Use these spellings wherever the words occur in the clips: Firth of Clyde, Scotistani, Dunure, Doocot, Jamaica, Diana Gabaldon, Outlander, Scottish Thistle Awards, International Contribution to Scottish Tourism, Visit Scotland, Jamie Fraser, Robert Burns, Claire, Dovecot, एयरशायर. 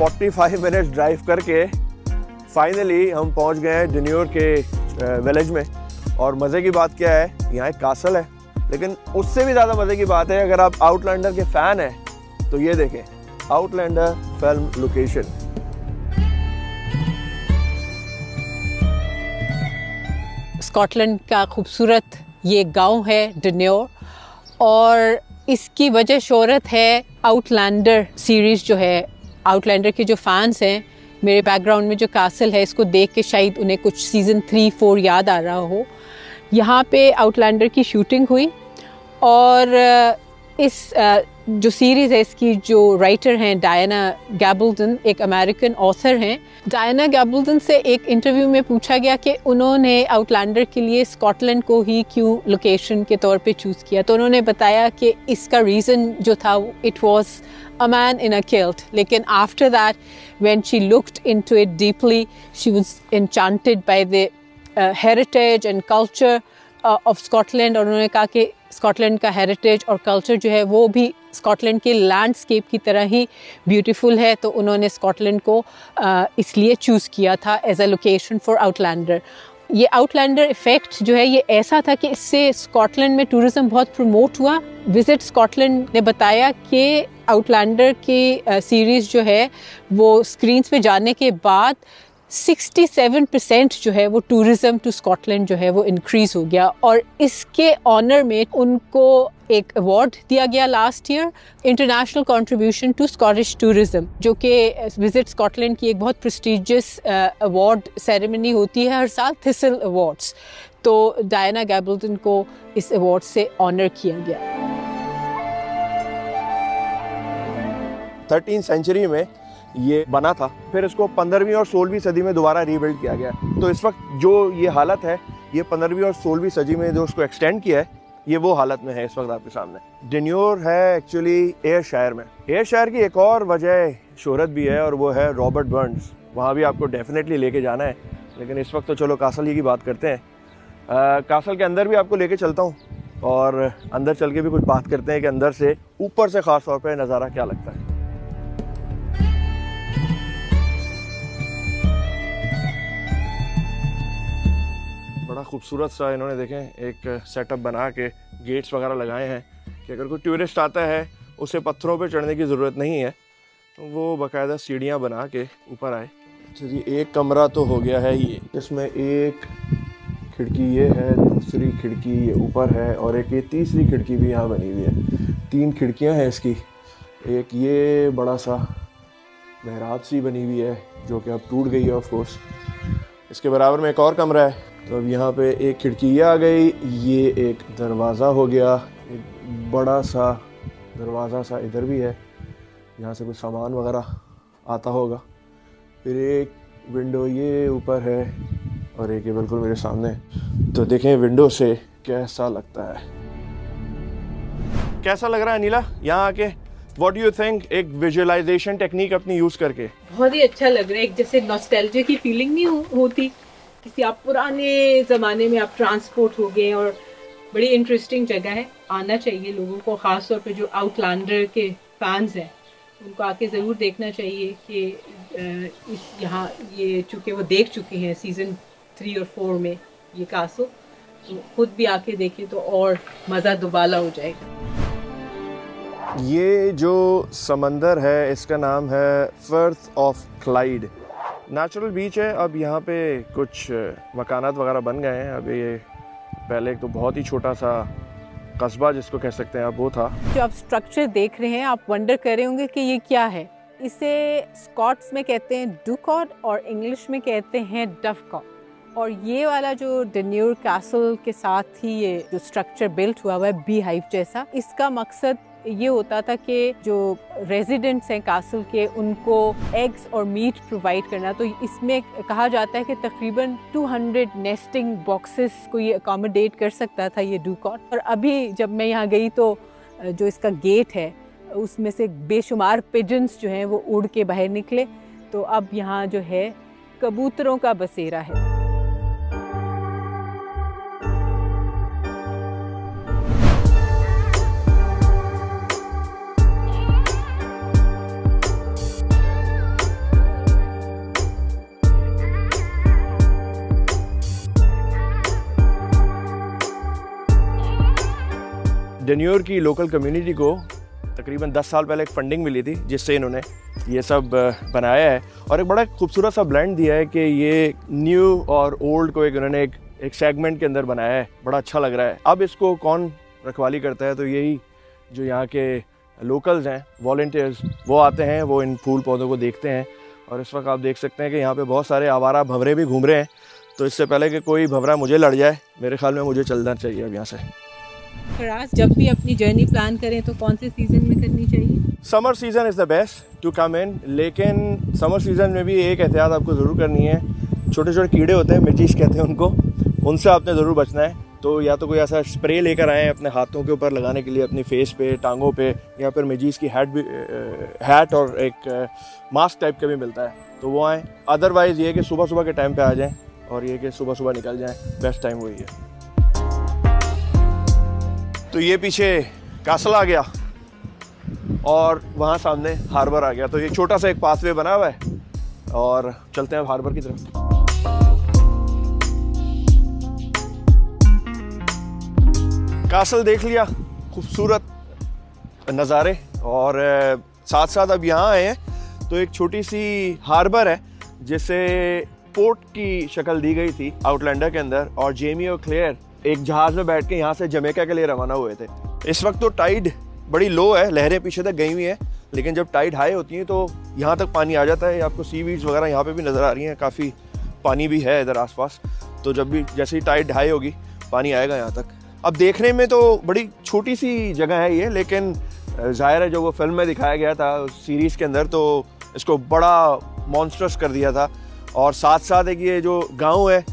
45 minute drive करके finally हम पहुंच गए हैं डन्यूर के विलेज में। और मज़े की बात क्या है, यहाँ एक कासल है, लेकिन उससे भी ज़्यादा मज़े की बात है अगर आप आउटलैंडर के फ़ैन हैं तो ये देखें, आउटलैंडर फिल्म लोकेशन। स्कॉटलैंड का खूबसूरत ये गांव है डन्यूर, और इसकी वजह शोहरत है आउटलैंडर सीरीज़ जो है। आउटलैंडर के जो फ़ैन्स हैं, मेरे बैकग्राउंड में जो कासल है इसको देख के शायद उन्हें कुछ सीज़न 3-4 याद आ रहा हो। यहाँ पे आउटलैंडर की शूटिंग हुई और इस जो सीरीज़ है इसकी जो राइटर हैं डायना गैबल्डन, एक अमेरिकन ऑथर हैं। डायना गैबल्डन से एक इंटरव्यू में पूछा गया कि उन्होंने आउटलैंडर के लिए स्कॉटलैंड को ही क्यों लोकेशन के तौर पे चूज़ किया, तो उन्होंने बताया कि इसका रीज़न जो था, it was a man in a kilt, लेकिन after that when she looked into it deeply she was enchanted by the heritage and culture of Scotland. और उन्होंने कहा कि स्कॉटलैंड का हेरिटेज और कल्चर जो है वो भी स्कॉटलैंड के लैंडस्केप की तरह ही ब्यूटीफुल है, तो उन्होंने स्कॉटलैंड को इसलिए चूज़ किया था as a location for Outlander. ये आउटलैंडर इफ़ेक्ट जो है ये ऐसा था कि इससे स्कॉटलैंड में टूरिज़म बहुत प्रमोट हुआ। विज़िट स्कॉटलैंड ने बताया कि आउटलैंडर की सीरीज़ जो है वो स्क्रीन्स पे जाने के बाद 67% जो है वो टूरिज़म टू स्कॉटलैंड जो है वो इंक्रीज़ हो गया। और इसके ऑनर में उनको एक अवार्ड दिया गया last year, international contribution to Scottish tourism, जो कि विज़िट स्कॉटलैंड की एक बहुत प्रेस्टीजियस अवार्ड सेरेमनी होती है हर साल, थिसल अवार्ड्स। तो डायना गैबल्डन को इस अवार्ड से ऑनर किया गया। 13th सेंचुरी में ये बना था, फिर इसको 15वीं और 16वीं सदी में दोबारा रीबिल्ड किया गया। तो इस वक्त जो ये हालत है, ये 15वीं और 16वीं सदी में जो उसको एक्सटेंड किया है, ये वो हालत में है इस वक्त आपके सामने। डन्यूर है एक्चुअली एयरशायर में। एयरशायर की एक और वजह शोहरत भी है और वो है रॉबर्ट बर्न्स। वहाँ भी आपको डेफिनेटली लेके जाना है, लेकिन इस वक्त तो चलो कासल ही की बात करते हैं। कासल के अंदर भी आपको लेके चलता हूँ और अंदर चल के भी कुछ बात करते हैं कि अंदर से, ऊपर से ख़ास तौर पर नज़ारा क्या लगता है। बड़ा खूबसूरत सा इन्होंने देखें एक सेटअप बना के गेट्स वगैरह लगाए हैं कि अगर कोई टूरिस्ट आता है उसे पत्थरों पे चढ़ने की ज़रूरत नहीं है, तो वो बाकायदा सीढ़ियाँ बना के ऊपर आए। अच्छा जी, एक कमरा तो हो गया है ये, इसमें एक खिड़की ये है, दूसरी खिड़की ये ऊपर है और एक ये तीसरी खिड़की भी यहाँ बनी हुई है। 3 खिड़कियाँ हैं इसकी। एक ये बड़ा सा मेहराब सी बनी हुई है जो कि अब टूट गई है ऑफकोर्स। इसके बराबर में एक और कमरा है, तो अब यहाँ पे एक खिड़की ये आ गई, ये एक दरवाज़ा हो गया, एक बड़ा सा दरवाज़ा सा इधर भी है, यहाँ से कुछ सामान वगैरह आता होगा। फिर एक विंडो ये ऊपर है और एक ये बिल्कुल मेरे सामने। तो देखें विंडो से कैसा लगता है। कैसा लग रहा है नीला यहाँ आके? What do you think? एक विजुअलाइजेशन टेक्निक अपनी यूज़ करके बहुत ही अच्छा लग रहा है। एक जैसे नॉस्टैल्जिया की फीलिंग नहीं होती, किसी आप पुराने ज़माने में आप ट्रांसपोर्ट हो गए। और बड़ी इंटरेस्टिंग जगह है, आना चाहिए लोगों को, ख़ास तौर पे जो आउटलैंडर के फैंस हैं उनको आके ज़रूर देखना चाहिए कि इस यहाँ ये चूँकि वो देख चुके हैं सीज़न 3 और 4 में ये कासल, तो ख़ुद भी आके देखें तो और मज़ा दुबाला हो जाएगा। ये जो समंदर है इसका नाम है Firth of Clyde, natural beach है। अब यहाँ पे कुछ मकानात वगैरह बन गए हैं। अब ये पहले एक तो बहुत ही छोटा सा कस्बा जिसको कह सकते हैं अब वो था। जो आप स्ट्रक्चर देख रहे हैं आप वंडर कर रहे होंगे कि ये क्या है। इसे स्कॉट्स में कहते हैं डूकॉट और इंग्लिश में कहते हैं डफकॉट। और ये वाला जो डन्यूर कासल के साथ ही ये जो स्ट्रक्चर बिल्ट हुआ हुआ है बी हाइव जैसा, इसका मकसद ये होता था कि जो रेजिडेंट्स हैं कासल के उनको एग्स और मीट प्रोवाइड करना। तो इसमें कहा जाता है कि तकरीबन 200 नेस्टिंग बॉक्सेस को ये अकोमोडेट कर सकता था ये डूकॉट। और अभी जब मैं यहाँ गई तो जो इसका गेट है उसमें से बेशुमार पिजन्स जो हैं वो उड़ के बाहर निकले। तो अब यहाँ जो है कबूतरों का बसेरा है। डन्यूर की लोकल कम्युनिटी को तकरीबन 10 साल पहले एक फंडिंग मिली थी, जिससे इन्होंने ये सब बनाया है और एक बड़ा खूबसूरत सा ब्लेंड दिया है कि ये न्यू और ओल्ड को एक उन्होंने एक सेगमेंट के अंदर बनाया है। बड़ा अच्छा लग रहा है। अब इसको कौन रखवाली करता है तो यही जो यहाँ के लोकल्स हैं, वॉलंटियर्स, वो आते हैं, वो इन फूल पौधों को देखते हैं। और इस वक्त आप देख सकते हैं कि यहाँ पे बहुत सारे आवारा भंवरे भी घूम रहे हैं, तो इससे पहले कि कोई भंवरा मुझे लड़ जाए, मेरे ख्याल में मुझे चलना चाहिए अब यहाँ से। फराज, जब भी अपनी जर्नी प्लान करें तो कौन से सीज़न में करनी चाहिए? Summer season is the best to come in, लेकिन समर सीज़न में भी एक एहतियात आपको ज़रूर करनी है। छोटे छोटे कीड़े होते हैं, मिर्चीज कहते हैं उनको, उनसे आपने ज़रूर बचना है। तो या तो कोई ऐसा स्प्रे लेकर आएँ अपने हाथों के ऊपर लगाने के लिए, अपने फेस पे, टांगों पे, या फिर मिर्चीज की हैट और एक मास्क टाइप का भी मिलता है, तो वो आएँ। अदरवाइज़ ये कि सुबह सुबह के टाइम पे आ जाएं और ये कि सुबह सुबह निकल जाएं, बेस्ट टाइम वही है। तो ये पीछे कासल आ गया और वहाँ सामने हार्बर आ गया, तो ये छोटा सा एक पाथवे बना हुआ है और चलते हैं हार्बर की तरफ। कासल देख लिया, खूबसूरत नज़ारे, और साथ साथ अब यहाँ आए हैं तो एक छोटी सी हार्बर है जिसे पोर्ट की शक्ल दी गई थी आउटलैंडर के अंदर, और जेमी और क्लेयर एक जहाज़ में बैठ के यहाँ से जमैका के लिए रवाना हुए थे। इस वक्त तो टाइड बड़ी लो है, लहरें पीछे तक गई हुई हैं, लेकिन जब टाइड हाई होती हैं तो यहाँ तक पानी आ जाता है। आपको सी वीड्स वगैरह यहाँ पर भी नज़र आ रही हैं, काफ़ी पानी भी है इधर आसपास। तो जब भी जैसे ही टाइड हाई होगी पानी आएगा यहाँ तक। अब देखने में तो बड़ी छोटी सी जगह है ये, लेकिन जाहिर है जो वो फिल्म में दिखाया गया था उस सीरीज़ के अंदर, तो इसको बड़ा मॉन्स्ट्रस कर दिया था। और साथ साथ एक ये जो गांव है,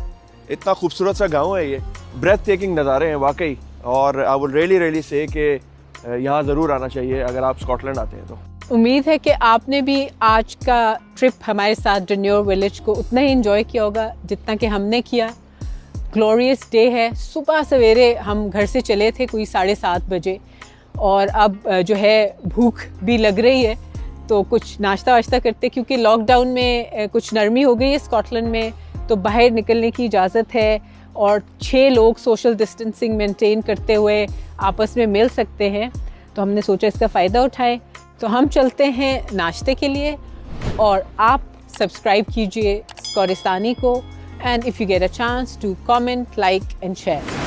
इतना खूबसूरत सा गांव है, ये ब्रेथ टेकिंग नज़ारे हैं वाकई। और I would really really say कि यहाँ ज़रूर आना चाहिए अगर आप स्कॉटलैंड आते हैं तो। उम्मीद है कि आपने भी आज का ट्रिप हमारे साथ डन्यूर विलेज को उतना ही इन्जॉय किया होगा जितना कि हमने किया। ग्लोरियस डे है, सुबह सवेरे हम घर से चले थे कोई 7:30 बजे, और अब जो है भूख भी लग रही है तो कुछ नाश्ता वाश्ता करते, क्योंकि लॉकडाउन में कुछ नरमी हो गई है स्कॉटलैंड में, तो बाहर निकलने की इजाज़त है और 6 लोग सोशल डिस्टेंसिंग मेंटेन करते हुए आपस में मिल सकते हैं, तो हमने सोचा इसका फ़ायदा उठाएं। तो हम चलते हैं नाश्ते के लिए, और आप सब्सक्राइब कीजिए स्कॉटिस्तानी को, and if you get a chance to comment, like and share.